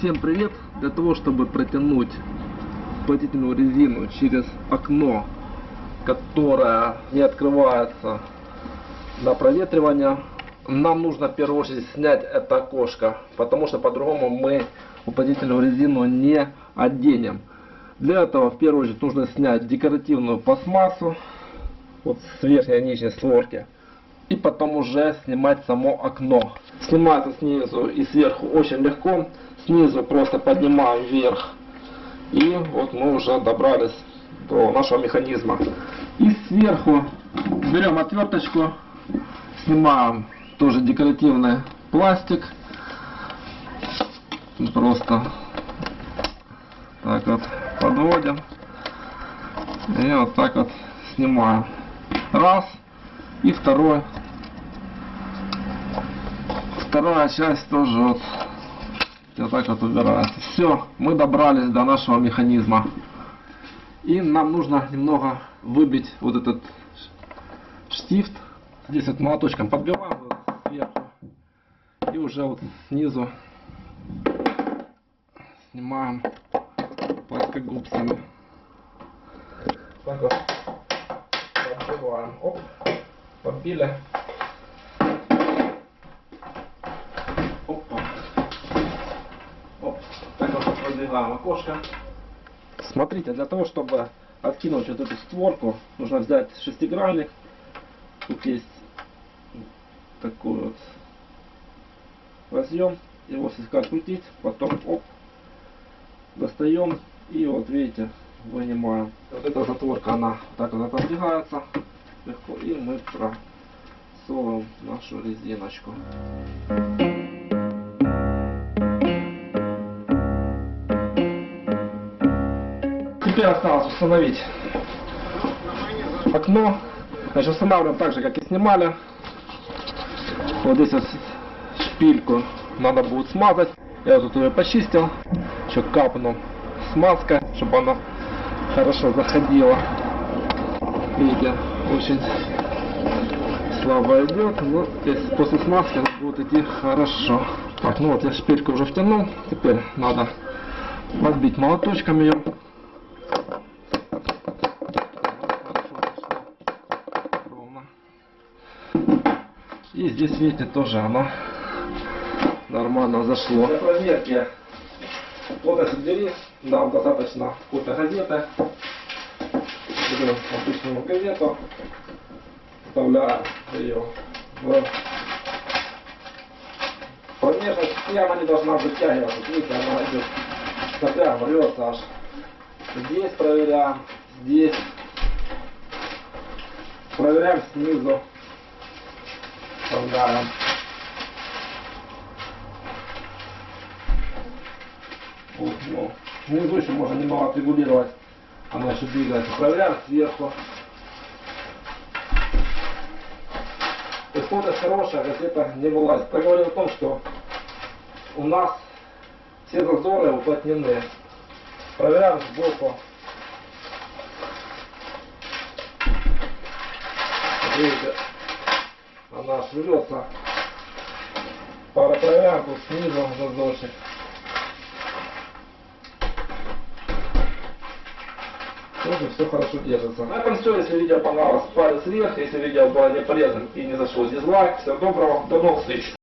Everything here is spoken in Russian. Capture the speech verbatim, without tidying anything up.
Всем привет! Для того, чтобы протянуть плотительную резину через окно, которое не открывается на проветривание, нам нужно в первую очередь снять это окошко, потому что по-другому мы плотительную резину не оденем. Для этого в первую очередь нужно снять декоративную пластмассу вот с верхней и нижней створки. И потом уже снимать само окно. Снимается снизу и сверху очень легко. Снизу просто поднимаем вверх. И вот мы уже добрались до нашего механизма. И сверху берем отверточку. Снимаем тоже декоративный пластик. Просто так вот подводим. И вот так вот снимаем. Раз. И второе. Вторая часть тоже вот, вот так вот убирается. Все, мы добрались до нашего механизма. И нам нужно немного выбить вот этот штифт. Здесь вот молоточком подбиваем сверху. И уже вот снизу снимаем плоскогубцами. Так вот подбиваем. Оп. Побили. Опа. Оп. Так вот продвигаем окошко. Смотрите, для того, чтобы откинуть вот эту створку, нужно взять шестигранник. Тут есть такой вот разъем. Его слегка крутить, потом оп. Достаем и вот видите, вынимаем. Вот эта затворка, она так вот отодвигается. Легко, и мы просовываем нашу резиночку. Теперь осталось установить окно. Значит, устанавливаем так же, как и снимали. Вот здесь вот шпильку надо будет смазать. Я тут ее почистил. Еще капну смазка, чтобы она хорошо заходила. Видите, очень слабо идет, но после смазки она будет идти хорошо. Так, ну вот я шпильку уже втянул, теперь надо разбить молоточком ее. И здесь, видите, тоже она нормально зашла. Для проверки плотности двери нам достаточно какой-то газеты. Берем обычную газету, вставляем ее в промежность, и она не должна вытягиваться. Видите, она идет, напрямую рвется аж. Здесь проверяем, здесь проверяем снизу, вставляем. Вот, ну, внизу еще можно немного отрегулировать. Она еще двигается. Проверяем сверху. Плотность хорошая, газета не вылазит. Я говорю о том, что у нас все зазоры уплотнены. Проверяем сбоку. Видите, она шевелится. Проверяем тут снизу зазорчик. Тоже все хорошо держится. На этом все. Если видео понравилось, палец вверх. Если видео было не полезным и не зашло, дизлайк. Всего доброго. До новых встреч.